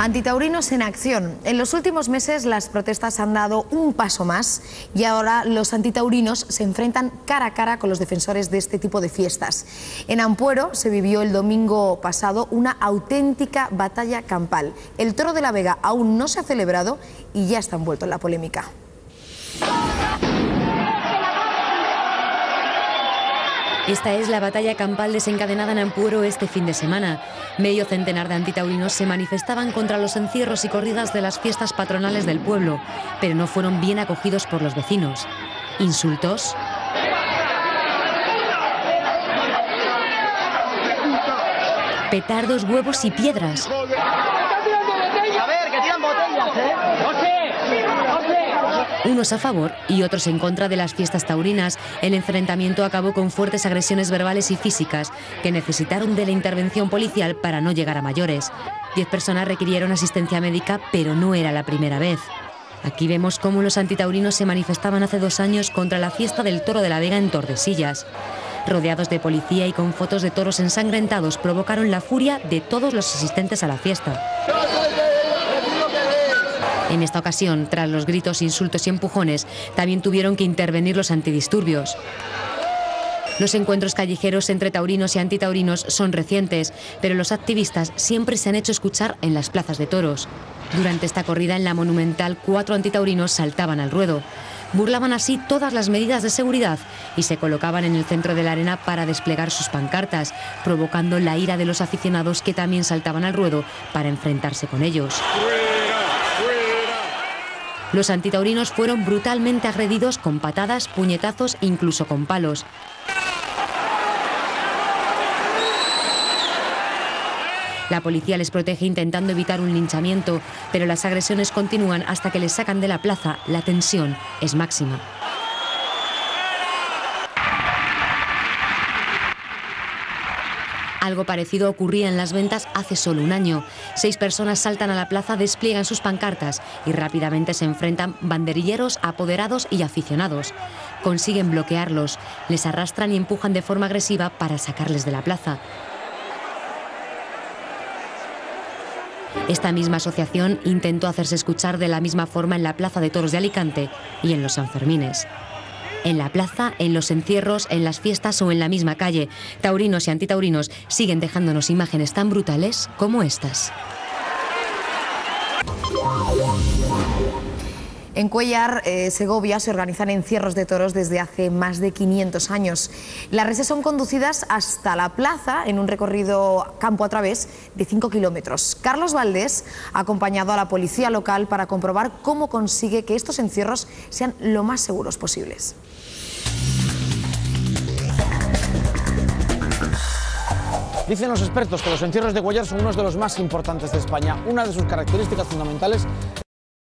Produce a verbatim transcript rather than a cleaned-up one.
Antitaurinos en acción. En los últimos meses las protestas han dado un paso más y ahora los antitaurinos se enfrentan cara a cara con los defensores de este tipo de fiestas. En Ampuero se vivió el domingo pasado una auténtica batalla campal. El Toro de la Vega aún no se ha celebrado y ya está envuelto en la polémica. Esta es la batalla campal desencadenada en Ampuero este fin de semana. Medio centenar de antitaurinos se manifestaban contra los encierros y corridas de las fiestas patronales del pueblo, pero no fueron bien acogidos por los vecinos. Insultos, petardos, huevos y piedras. Unos a favor y otros en contra de las fiestas taurinas. El enfrentamiento acabó con fuertes agresiones verbales y físicas que necesitaron de la intervención policial para no llegar a mayores. Diez personas requirieron asistencia médica, pero no era la primera vez. Aquí vemos cómo los antitaurinos se manifestaban hace dos años contra la fiesta del Toro de la Vega en Tordesillas. Rodeados de policía y con fotos de toros ensangrentados, provocaron la furia de todos los asistentes a la fiesta. En esta ocasión, tras los gritos, insultos y empujones, también tuvieron que intervenir los antidisturbios. Los encuentros callejeros entre taurinos y antitaurinos son recientes, pero los activistas siempre se han hecho escuchar en las plazas de toros. Durante esta corrida en la Monumental, cuatro antitaurinos saltaban al ruedo. Burlaban así todas las medidas de seguridad y se colocaban en el centro de la arena para desplegar sus pancartas, provocando la ira de los aficionados que también saltaban al ruedo para enfrentarse con ellos. Los antitaurinos fueron brutalmente agredidos con patadas, puñetazos e incluso con palos. La policía les protege intentando evitar un linchamiento, pero las agresiones continúan hasta que les sacan de la plaza. La tensión es máxima. Algo parecido ocurría en Las Ventas hace solo un año. Seis personas saltan a la plaza, despliegan sus pancartas y rápidamente se enfrentan banderilleros, apoderados y aficionados. Consiguen bloquearlos, les arrastran y empujan de forma agresiva para sacarles de la plaza. Esta misma asociación intentó hacerse escuchar de la misma forma en la Plaza de Toros de Alicante y en los Sanfermines. En la plaza, en los encierros, en las fiestas o en la misma calle, taurinos y antitaurinos siguen dejándonos imágenes tan brutales como estas. En Cuéllar, eh, Segovia, se organizan encierros de toros desde hace más de quinientos años. Las reses son conducidas hasta la plaza en un recorrido campo a través de cinco kilómetros. Carlos Valdés ha acompañado a la policía local para comprobar cómo consigue que estos encierros sean lo más seguros posibles. Dicen los expertos que los encierros de Cuéllar son unos de los más importantes de España. Una de sus características fundamentales